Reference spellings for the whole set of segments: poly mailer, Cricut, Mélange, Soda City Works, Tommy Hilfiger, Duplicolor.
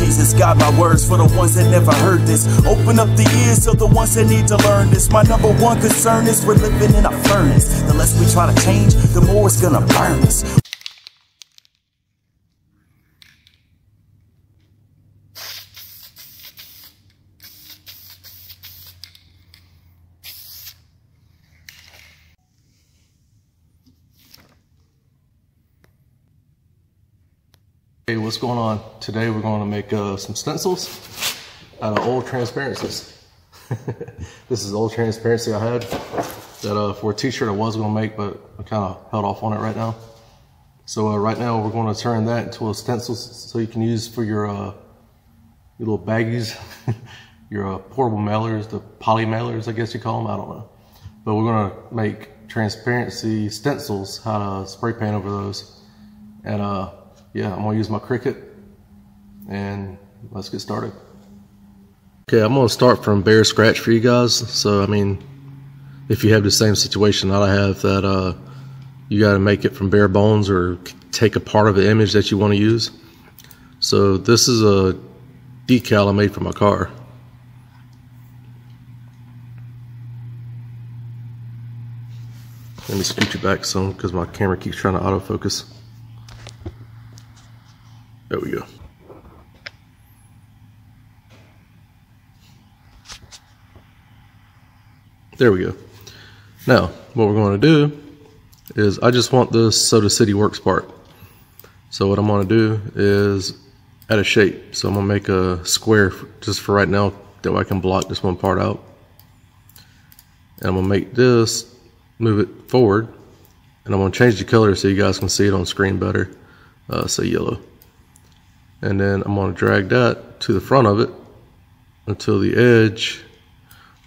Jesus, guide my words for the ones that never heard this. Open up the ears of the ones that need to learn this. My number one concern is we're living in a furnace. The less we try to change, the more it's gonna burn us. Hey, what's going on? Today we're going to make some stencils out of old transparencies. This is old transparency I had that for a t-shirt I was going to make, but I kind of held off on it right now. So right now we're going to turn that into a stencil so you can use for your little baggies, your portable mailers, the poly mailers I guess you call them, I don't know. But we're going to make transparency stencils, how to spray paint over those. And yeah, I'm gonna use my Cricut, and let's get started. Okay, I'm gonna start from bare scratch for you guys. So I mean, if you have the same situation that I have, that you gotta make it from bare bones or take a part of the image that you wanna use. So this is a decal I made for my car. Let me scoot you back some because my camera keeps trying to autofocus. There we go. There we go. Now, what we're going to do is I just want this Soda City Works part. So what I'm going to do is add a shape. So I'm going to make a square just for right now, that way I can block this one part out. And I'm going to make this, move it forward, and I'm going to change the color so you guys can see it on screen better. Say yellow. And then I'm going to drag that to the front of it until the edge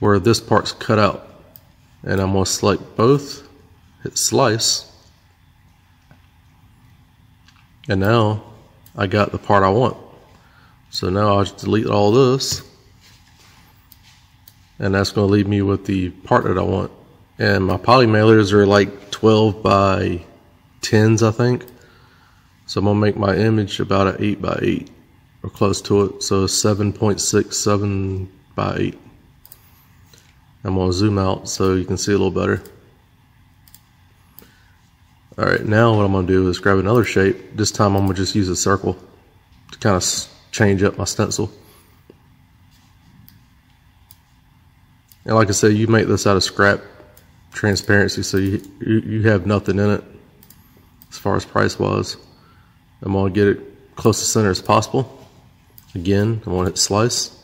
where this part's cut out. And I'm going to select both, hit slice. And now I got the part I want. So now I'll just delete all this. And that's going to leave me with the part that I want. And my poly mailers are like 12 by 10s, I think. So I'm going to make my image about an 8 by 8 or close to it. So 7.67 by 8. I'm going to zoom out so you can see a little better. Alright, now what I'm going to do is grab another shape. This time I'm going to just use a circle to kind of change up my stencil. And like I said, you make this out of scrap transparency, so you have nothing in it as far as price wise. I'm going to get it close to center as possible. Again, I want to hit slice.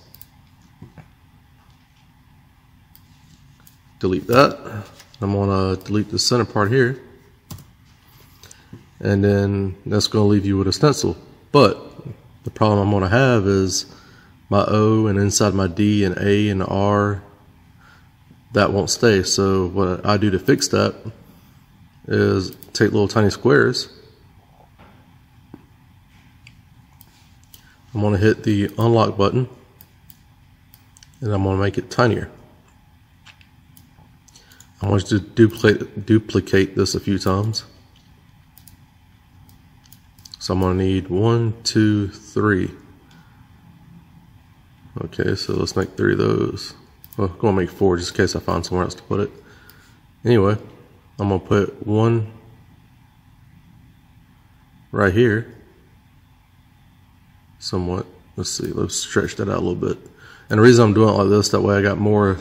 Delete that. I'm going to delete the center part here. And then that's going to leave you with a stencil. But the problem I'm going to have is my O and inside my D and A and R, that won't stay. So what I do to fix that is take little tiny squares. I'm going to hit the unlock button and I'm going to make it tinier. I want you to duplicate this a few times. So I'm going to need 1, 2, 3. Okay, so let's make 3 of those. Well, I'm going to make 4 just in case I find somewhere else to put it. Anyway, I'm going to put 1 right here. Somewhat. Let's see. Let's stretch that out a little bit. And the reason I'm doing it like this, that way I got more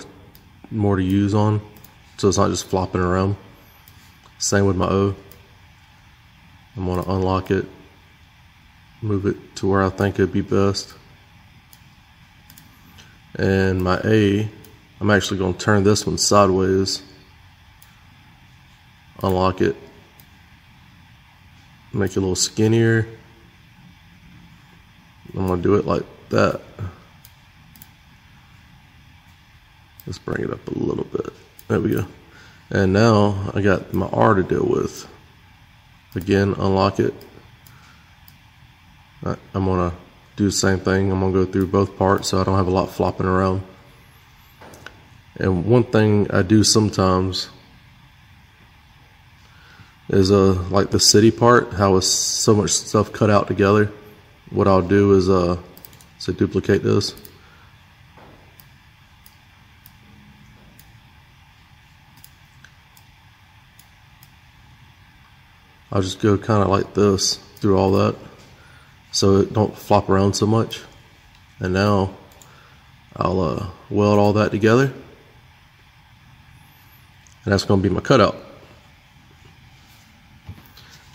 to use on, so it's not just flopping around. Same with my O. I'm going to unlock it, move it to where I think it'd be best. And my A, I'm actually going to turn this one sideways. Unlock it. Make it a little skinnier. I'm going to do it like that. Let's bring it up a little bit. There we go. And now I got my R to deal with. Again, unlock it. I'm going to do the same thing. I'm going to go through both parts so I don't have a lot flopping around. And one thing I do sometimes is like the city part, how it's so much stuff cut out together. What I'll do is So duplicate this. I'll just go kind of like this through all that, so it don't flop around so much. And now I'll weld all that together, and that's going to be my cutout.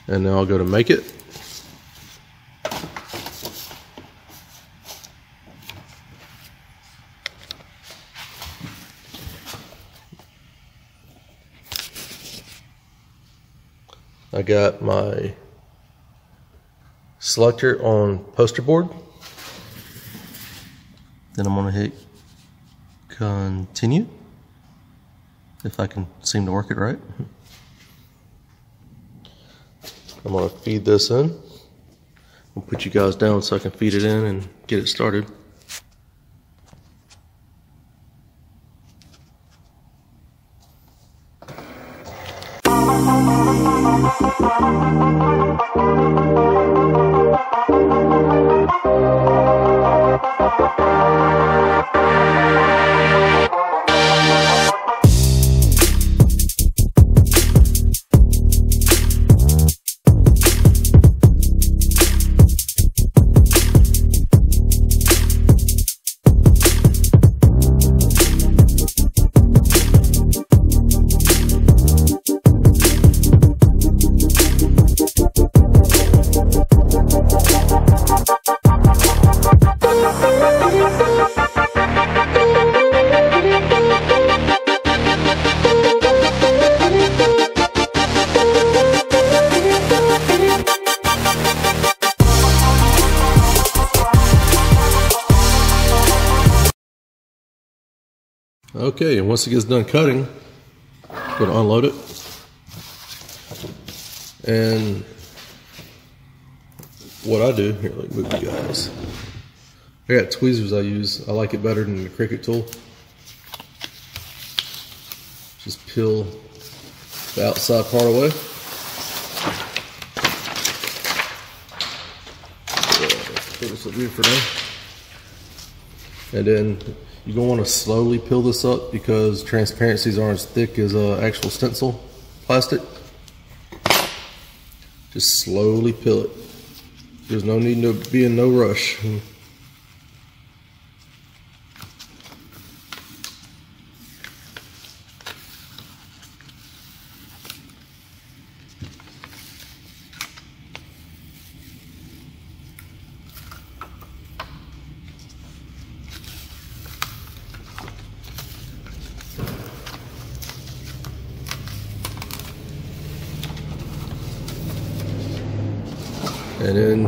And now I'll go to make it. I got my selector on poster board. Then I'm going to hit continue, if I can seem to work it right. I'm going to feed this in. I'll put you guys down so I can feed it in and get it started. Okay, and once it gets done cutting, I'm going to unload it, and what I do, here, let me move you guys, I got tweezers I use, I like it better than the Cricut tool. Just peel the outside part away. Put this up here for now, and then you're going to want to slowly peel this up because transparencies aren't as thick as actual stencil plastic. Just slowly peel it. There's no need to be in no rush. And then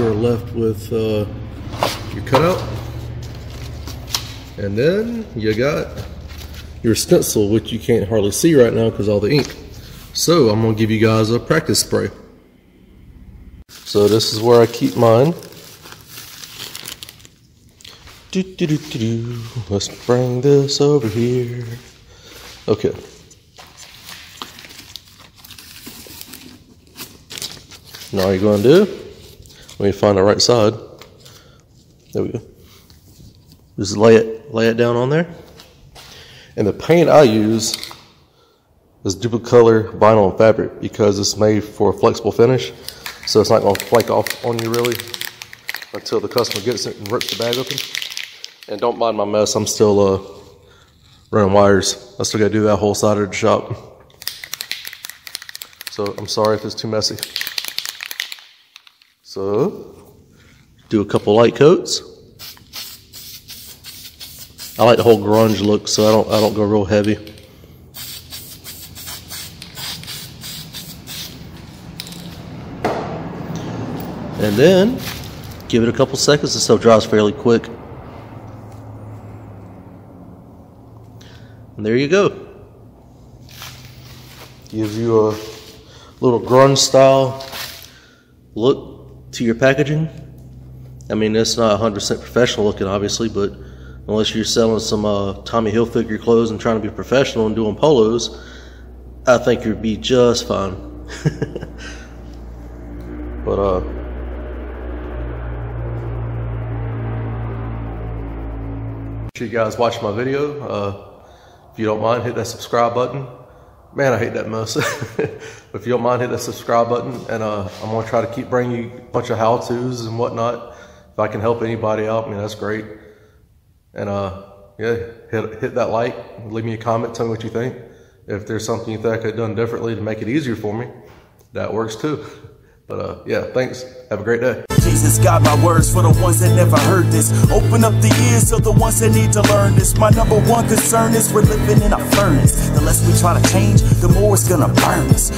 you're left with your cutout, and then you got your stencil, which you can't hardly see right now because all the ink. So I'm gonna give you guys a practice spray. So this is where I keep mine. Let's bring this over here. Okay. Now all you're going to do, when you find the right side, there we go, just lay it down on there. And the paint I use is Duplicolor vinyl and fabric because it's made for a flexible finish, so it's not going to flake off on you really until the customer gets it and rips the bag open. And don't mind my mess, I'm still running wires. I still got to do that whole side of the shop, so I'm sorry if it's too messy. So, do a couple light coats. I like the whole grunge look, so I don't go real heavy. And then give it a couple seconds. This stuff dries fairly quick. And there you go. Gives you a little grunge style look to your packaging. I mean, it's not 100% professional looking obviously, but unless you're selling some Tommy Hilfiger clothes and trying to be professional and doing polos, I think you'd be just fine. But Sure you guys watch my video. If you don't mind, hit that subscribe button. Man, I hate that mess. But if you don't mind, hit that subscribe button, and I'm gonna try to keep bringing you a bunch of how-tos and whatnot. If I can help anybody out, I mean, that's great. And yeah, hit that like, leave me a comment, tell me what you think. If there's something you think I could have done differently to make it easier for me, that works too. But yeah, thanks. Have a great day. Jesus got my words for the ones that never heard this. Open up the ears of the ones that need to learn this. My number one concern is we're living in a furnace. The less we try to change, the more it's gonna burn us.